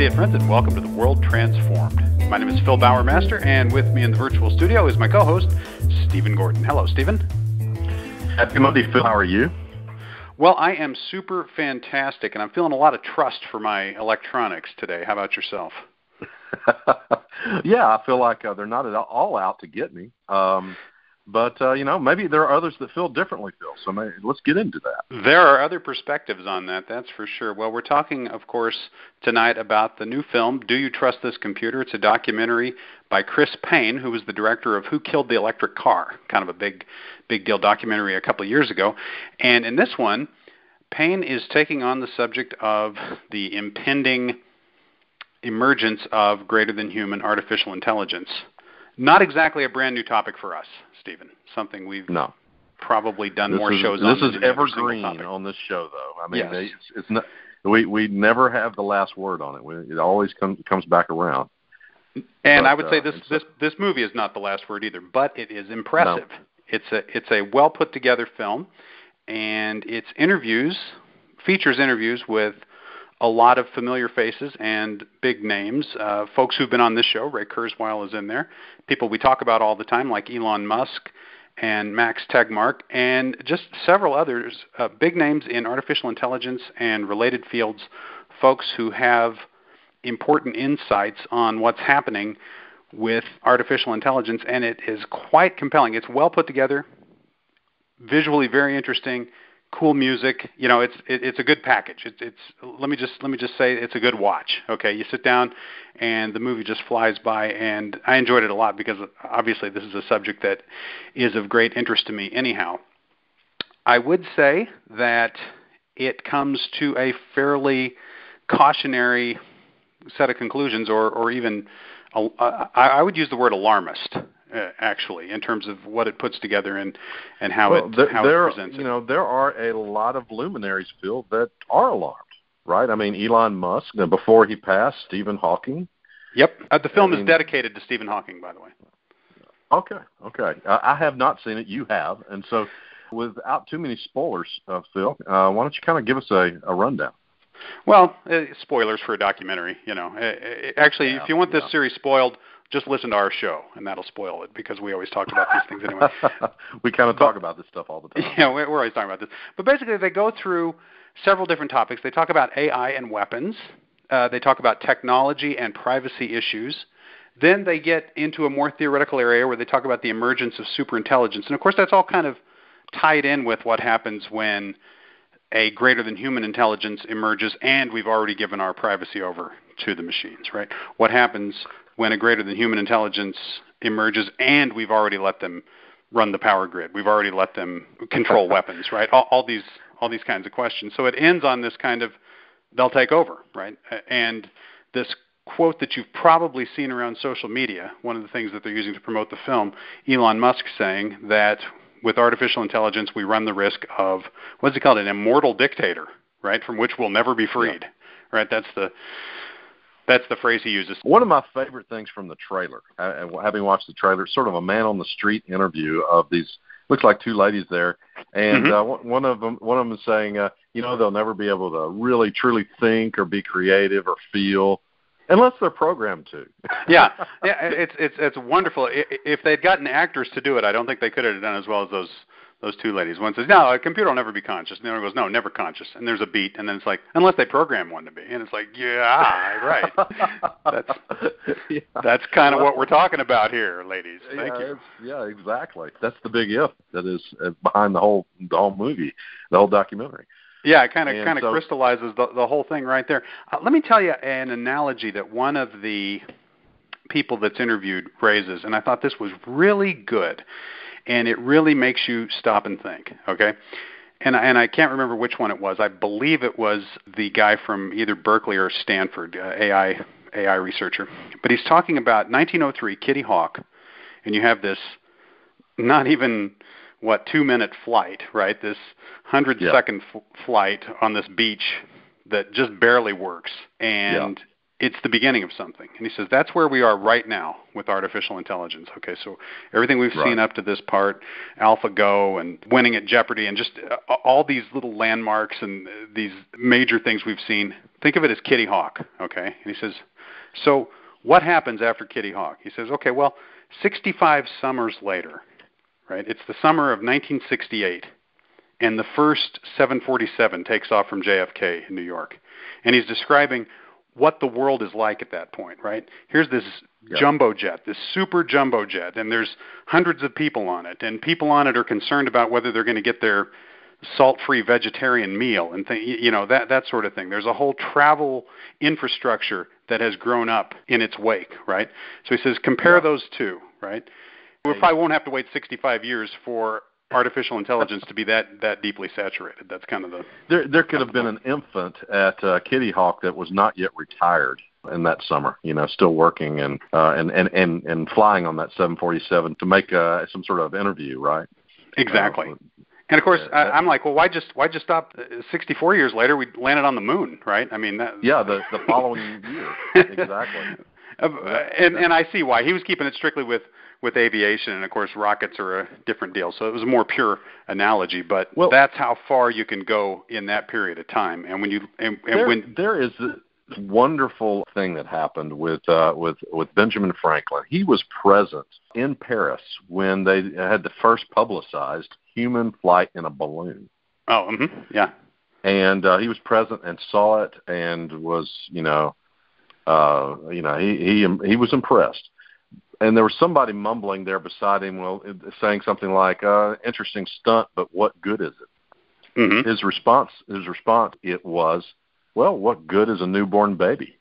Dear friends, and welcome to The World Transformed. My name is Phil Bauermaster, and with me in the virtual studio is my co-host, Stephen Gordon. Hello, Stephen. Happy Monday, Phil. How are you? Well, I am super fantastic, and I'm feeling a lot of trust for my electronics today. How about yourself? Yeah, I feel like they're not at all out to get me. You know, maybe there are others that feel differently, Phil, so maybe let's get into that. There are other perspectives on that, that's for sure. Well, we're talking, of course, tonight about the new film, Do You Trust This Computer? It's a documentary by Chris Paine, who was the director of Who Killed the Electric Car, kind of a big deal documentary a couple of years ago. And in this one, Paine is taking on the subject of the impending emergence of greater-than-human artificial intelligence. Not exactly a brand new topic for us, Stephen. Something we've probably done more shows on. This is evergreen on this show, though. I mean, it's not, we never have the last word on it. It always comes back around. And I would say this movie is not the last word either, but it is impressive. No. It's a well put together film, and it features interviews with a lot of familiar faces and big names, folks who've been on this show. Ray Kurzweil is in there. People we talk about all the time, like Elon Musk and Max Tegmark, and just several others, big names in artificial intelligence and related fields, folks who have important insights on what's happening with artificial intelligence, and it is quite compelling. It's well put together, visually very interesting. Cool music, you know. It's a good package. Let me just say it's a good watch. Okay, you sit down, and the movie just flies by, and I enjoyed it a lot because obviously this is a subject that is of great interest to me. Anyhow, I would say that it comes to a fairly cautionary set of conclusions, or even I would use the word alarmist. Actually, in terms of what it puts together and how it presents it. You know, there are a lot of luminaries, Phil, that are alarmed, right? I mean, Elon Musk, before he passed, Stephen Hawking. Yep. The film is dedicated to Stephen Hawking, by the way. Okay. I have not seen it. You have. And so without too many spoilers, Phil, why don't you kind of give us a rundown? Well, spoilers for a documentary, you know. Actually, if you want this series spoiled, just listen to our show, and that'll spoil it because we always talk about these things anyway. We kind of talk about this stuff all the time. Yeah, we're always talking about this. But basically, they go through several different topics. They talk about AI and weapons. They talk about technology and privacy issues. Then they get into a more theoretical area where they talk about the emergence of superintelligence. And, of course, that's all kind of tied in with what happens when a greater-than-human intelligence emerges, and we've already given our privacy over to the machines, right? What happens when a greater-than-human intelligence emerges, and we've already let them run the power grid? We've already let them control weapons, right? All these kinds of questions. So it ends on this kind of, they'll take over, right? And this quote that you've probably seen around social media, one of the things that they're using to promote the film, Elon Musk saying that with artificial intelligence, we run the risk of, what's it called, an immortal dictator, right, from which we'll never be freed, right? That's the phrase he uses. One of my favorite things from the trailer, having watched the trailer, sort of a man-on-the-street interview of these, looks like two ladies there, and one of them is saying, you know, they'll never be able to really, truly think or be creative or feel, unless they're programmed to. Yeah, it's wonderful. If they'd gotten actors to do it, I don't think they could have done as well as those two ladies. One says, no, a computer will never be conscious. And the other goes, no, never conscious. And there's a beat. And then it's like, unless they program one to be. And it's like, yeah, right. That's kind of what we're talking about here, ladies. Thank you. Yeah, exactly. That's the big if that is behind the whole movie, the whole documentary. Yeah, it kind of crystallizes the whole thing right there. Let me tell you an analogy that one of the people that's interviewed raises, and I thought this was really good, and it really makes you stop and think, okay? And I can't remember which one it was. I believe it was the guy from either Berkeley or Stanford, AI researcher. But he's talking about 1903 Kitty Hawk, and you have this not even 2-minute flight, right? This 100-second flight on this beach that just barely works. And it's the beginning of something. And he says, that's where we are right now with artificial intelligence. Okay, so everything we've seen up to this part, AlphaGo and winning at Jeopardy and just all these little landmarks and these major things we've seen, think of it as Kitty Hawk, okay? And he says, so what happens after Kitty Hawk? He says, okay, well, 65 summers later, right? It's the summer of 1968, and the first 747 takes off from JFK in New York. And he's describing what the world is like at that point, right? Here's this jumbo jet, this super jumbo jet, and there's hundreds of people on it, and people on it are concerned about whether they're going to get their salt-free vegetarian meal and that sort of thing. There's a whole travel infrastructure that has grown up in its wake, right? So he says, compare those two, right? We probably won't have to wait 65 years for artificial intelligence to be that deeply saturated. That's kind of the... There could have been an infant at Kitty Hawk that was not yet retired in that summer, still working and flying on that 747 to make some sort of interview, right? Exactly. And of course, I'm like, well, why just stop? 64 years later, we landed on the moon, right? I mean, that... yeah, the following year, exactly. And I see why he was keeping it strictly with aviation, and of course rockets are a different deal, so it was a more pure analogy, but that's how far you can go in that period of time. And when you when there is this wonderful thing that happened with Benjamin Franklin. He was present in Paris when they had the first publicized human flight in a balloon. Oh, mm-hmm, yeah. And he was present and saw it and was, he was impressed. And there was somebody mumbling there beside him, saying something like, interesting stunt, but what good is it? Mm-hmm. His response, it was, well, what good is a newborn baby?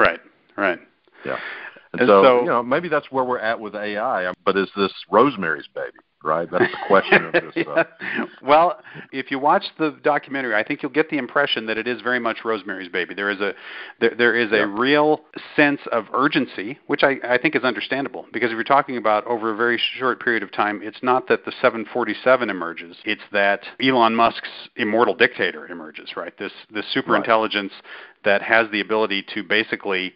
Right. Yeah. And so, maybe that's where we're at with AI, but is this Rosemary's Baby, right? That's the question of this. Well, if you watch the documentary, I think you'll get the impression that it is very much Rosemary's Baby. There is a real sense of urgency, which I think is understandable, because if you're talking about over a very short period of time, it's not that the 747 emerges, it's that Elon Musk's immortal dictator emerges, right? This super intelligence that has the ability to basically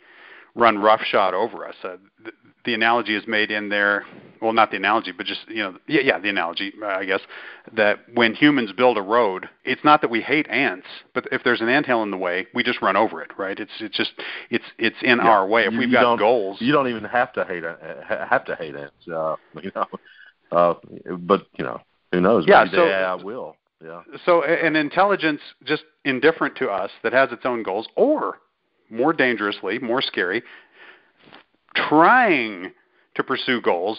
run roughshod over us. The analogy is made in there, well, not the analogy, but just, the analogy, I guess, that when humans build a road, it's not that we hate ants, but if there's an anthill in the way, we just run over it, right? It's just in our way. If we've got goals, you don't even have to hate ants, but who knows? Yeah, I will. Yeah. So an intelligence just indifferent to us that has its own goals, or more dangerously, more scary, trying to pursue goals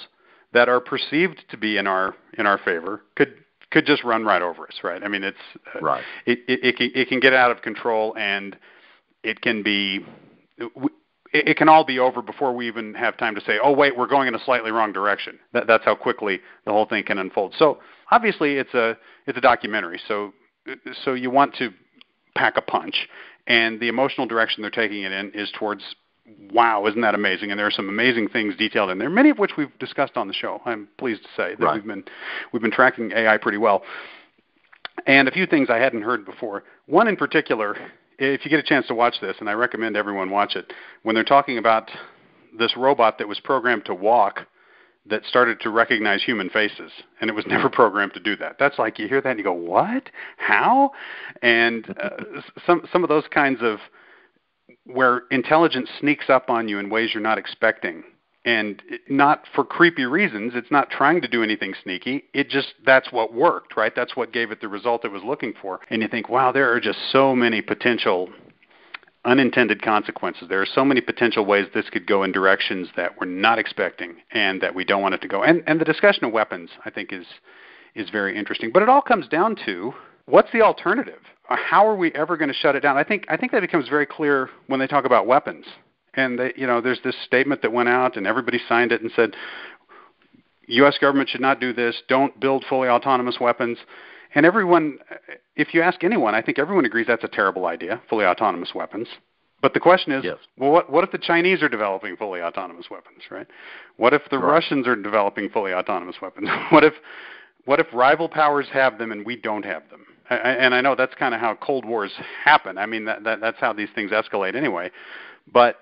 that are perceived to be in our favor could just run right over us, right? I mean, it's right. It can get out of control, and it can all be over before we even have time to say, oh wait, we're going in a slightly wrong direction. That's how quickly the whole thing can unfold. So obviously, it's a documentary, so you want to pack a punch, and the emotional direction they're taking it in is towards, wow, isn't that amazing? And there are some amazing things detailed in there, many of which we've discussed on the show. I'm pleased to say that we've been tracking AI pretty well. And a few things I hadn't heard before. One in particular, if you get a chance to watch this, and I recommend everyone watch it, when they're talking about this robot that was programmed to walk that started to recognize human faces, and it was never programmed to do that. That's like, you hear that and you go, what? How? And some of those kinds of, where intelligence sneaks up on you in ways you're not expecting, and not for creepy reasons. It's not trying to do anything sneaky. It just, that's what worked, right? That's what gave it the result it was looking for. And you think, wow, there are just so many potential unintended consequences. There are so many potential ways this could go in directions that we're not expecting and that we don't want it to go. And the discussion of weapons, I think, is very interesting. But it all comes down to, what's the alternative? How are we ever going to shut it down? I think that becomes very clear when they talk about weapons. And they, there's this statement that went out, and everybody signed it and said, U.S. government should not do this. Don't build fully autonomous weapons. And everyone, if you ask anyone, I think everyone agrees that's a terrible idea, fully autonomous weapons. But the question is, well, what if the Chinese are developing fully autonomous weapons, right? What if the Russians are developing fully autonomous weapons? What if rival powers have them and we don't have them? And I know that's kind of how Cold Wars happen. I mean, that's how these things escalate anyway. But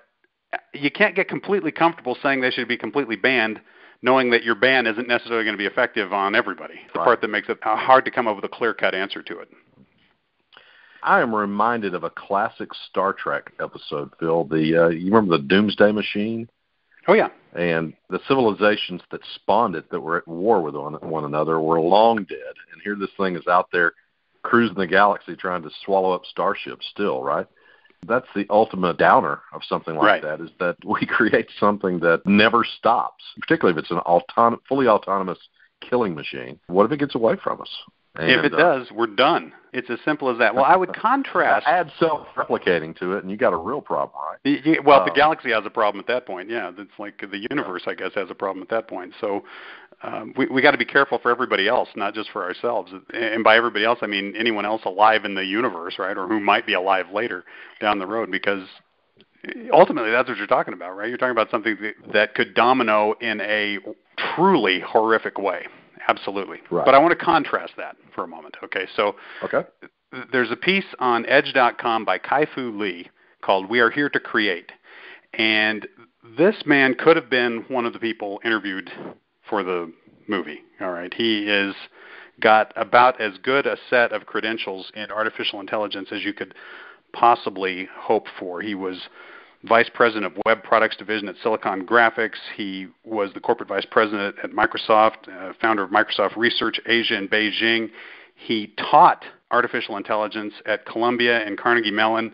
you can't get completely comfortable saying they should be completely banned, knowing that your ban isn't necessarily going to be effective on everybody. It's the part that makes it hard to come up with a clear-cut answer to it. I am reminded of a classic Star Trek episode, Phil. You remember the Doomsday Machine? Oh, yeah. And the civilizations that spawned it, that were at war with one another, were long dead. And here this thing is out there cruising the galaxy trying to swallow up starships still, right? That's the ultimate downer of something like that, is that we create something that never stops, particularly if it's an fully autonomous killing machine. What if it gets away from us? And if it does, we're done. It's as simple as that. Well, I would contrast... Add self-replicating to it, and you got a real problem, right? Well, if the galaxy has a problem at that point, yeah. It's like the universe, I guess, has a problem at that point. So we got to be careful for everybody else, not just for ourselves. And by everybody else, I mean anyone else alive in the universe, right, or who might be alive later down the road, because ultimately that's what you're talking about, right? You're talking about something that could domino in a truly horrific way. Absolutely. Right. But I want to contrast that for a moment. Okay, so there's a piece on Edge.com by Kai-Fu Lee called We Are Here to Create. And this man could have been one of the people interviewed for the movie. All right, he is got about as good a set of credentials in artificial intelligence as you could possibly hope for. He was Vice President of Web Products Division at Silicon Graphics. He was the Corporate Vice President at Microsoft, founder of Microsoft Research Asia in Beijing. He taught artificial intelligence at Columbia and Carnegie Mellon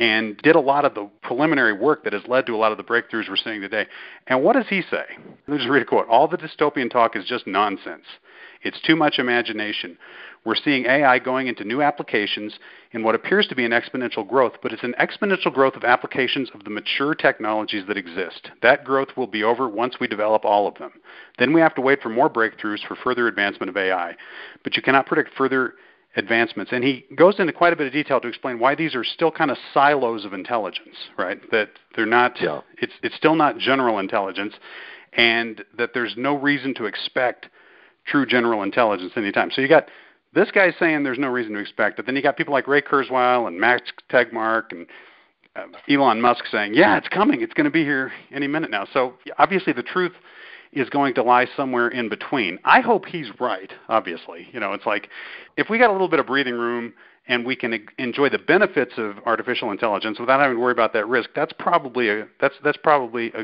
and did a lot of the preliminary work that has led to a lot of the breakthroughs we're seeing today. And what does he say? Let me just read a quote. "All the dystopian talk is just nonsense. It's too much imagination. We're seeing AI going into new applications in what appears to be an exponential growth, but it's an exponential growth of applications of the mature technologies that exist. That growth will be over once we develop all of them. Then we have to wait for more breakthroughs for further advancement of AI. But you cannot predict further advancements." And he goes into quite a bit of detail to explain why these are still kind of silos of intelligence, right? That they're not, it's still not general intelligence, and that there's no reason to expect true general intelligence anytime. So you got this guy saying there's no reason to expect it. Then you got people like Ray Kurzweil and Max Tegmark and Elon Musk saying, yeah, it's coming. It's going to be here any minute now. So obviously the truth is going to lie somewhere in between. I hope he's right, obviously. You know, it's like if we got a little bit of breathing room and we can enjoy the benefits of artificial intelligence without having to worry about that risk, that's probably a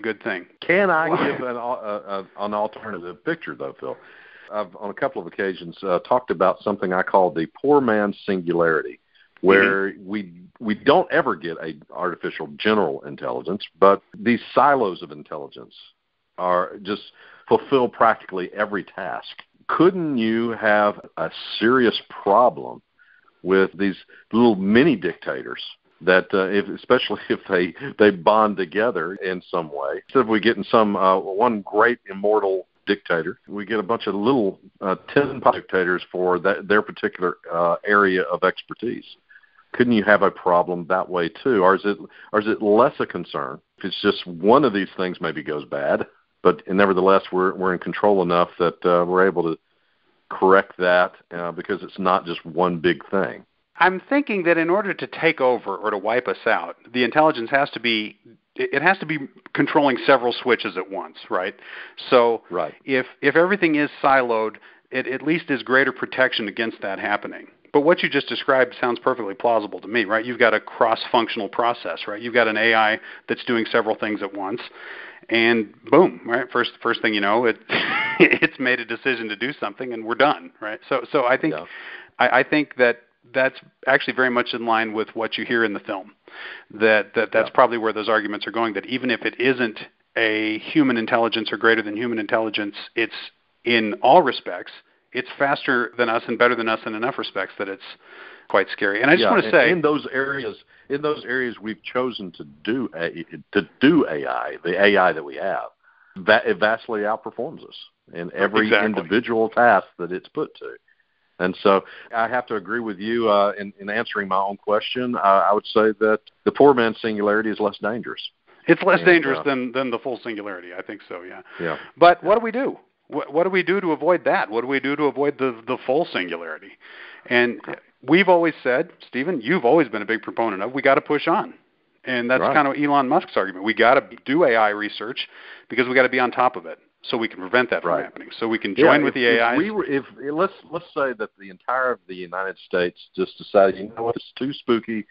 good thing. Can I give an alternative picture, though, Phil? I've, on a couple of occasions, talked about something I call the poor man's singularity, where we don't ever get an artificial general intelligence, but these silos of intelligence are just fulfill practically every task. Couldn't you have a serious problem with these little mini dictators that, especially if they bond together in some way? Instead of we getting some one great immortal dictator, we get a bunch of little tin-pot dictators for their particular area of expertise. Couldn't you have a problem that way too? Or is it less a concern if it's just one of these things maybe goes bad, but nevertheless we're in control enough that we're able to correct that because it's not just one big thing? I'm thinking that in order to take over or to wipe us out, the intelligence has to be controlling several switches at once, right? So if everything is siloed, it at least is greater protection against that happening. But what you just described sounds perfectly plausible to me, right? You've got a cross-functional process, right? You've got an AI that's doing several things at once, and boom, right? First thing you know, it's made a decision to do something, and we're done, right? So I think I think that that's actually very much in line with what you hear in the film, that's probably where those arguments are going, that even if it isn't a human intelligence or greater than human intelligence, it's in all respects, it's faster than us and better than us in enough respects that it's quite scary. And I just want to say, in those areas we've chosen to do AI, the AI that we have, it vastly outperforms us in every individual task that it's put to. And so I have to agree with you in answering my own question. I would say that the poor man's singularity is less dangerous. It's less dangerous than the full singularity. I think so, yeah. But what do we do? What do we do to avoid that? What do we do to avoid the full singularity? And we've always said, Stephen, you've always been a big proponent of, we got to push on. And that's kind of Elon Musk's argument. We got to do AI research because we got to be on top of it, so we can prevent that from happening. So we can join with the AI. Let's say that the entire of the United States just decided, you know what, it's too spooky.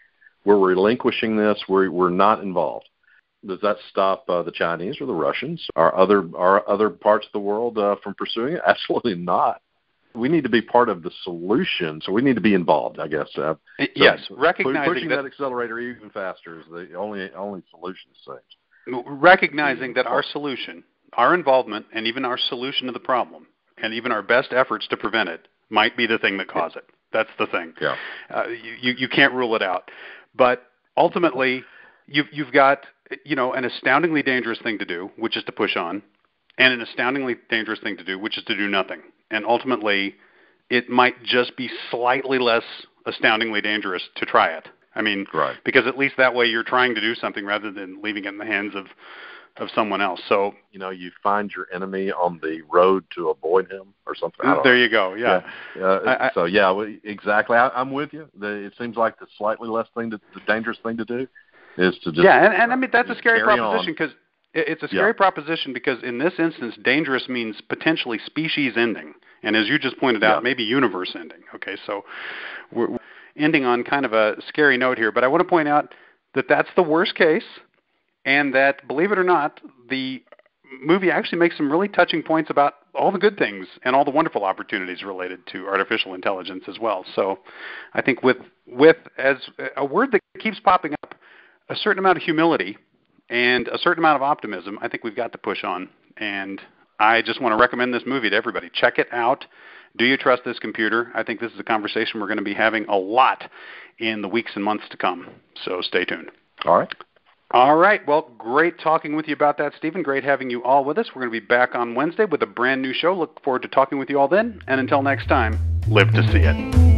We're relinquishing this. We're not involved. Does that stop the Chinese or the Russians or other parts of the world from pursuing it? Absolutely not. We need to be part of the solution, so we need to be involved, I guess. So recognizing pushing that accelerator even faster is the only solution, it seems. Recognizing that our solution, our involvement, and even our solution to the problem, and even our best efforts to prevent it, might be the thing that causes it. That's the thing. Yeah. You can't rule it out, but ultimately, you've got an astoundingly dangerous thing to do, which is to push on, and an astoundingly dangerous thing to do, which is to do nothing. And ultimately, it might just be slightly less astoundingly dangerous to try it. I mean, because at least that way you're trying to do something rather than leaving it in the hands of someone else. So, you find your enemy on the road to avoid him or something. There you go. Yeah. Exactly. I'm with you. It seems like the slightly less thing, the dangerous thing to do is to just. Yeah. And I mean, that's a scary proposition because. It's a scary proposition because in this instance, dangerous means potentially species ending. And as you just pointed out, maybe universe ending. Okay, so we're ending on kind of a scary note here. But I want to point out that that's the worst case and that, believe it or not, the movie actually makes some really touching points about all the good things and all the wonderful opportunities related to artificial intelligence as well. So I think with as a word that keeps popping up, a certain amount of humility and a certain amount of optimism, I think we've got to push on. And I just want to recommend this movie to everybody. Check it out. Do You Trust This Computer? I think this is a conversation we're going to be having a lot in the weeks and months to come. So stay tuned. All right. Well, great talking with you about that, Stephen. Great having you all with us. We're going to be back on Wednesday with a brand new show. Look forward to talking with you all then. And until next time, live to see it.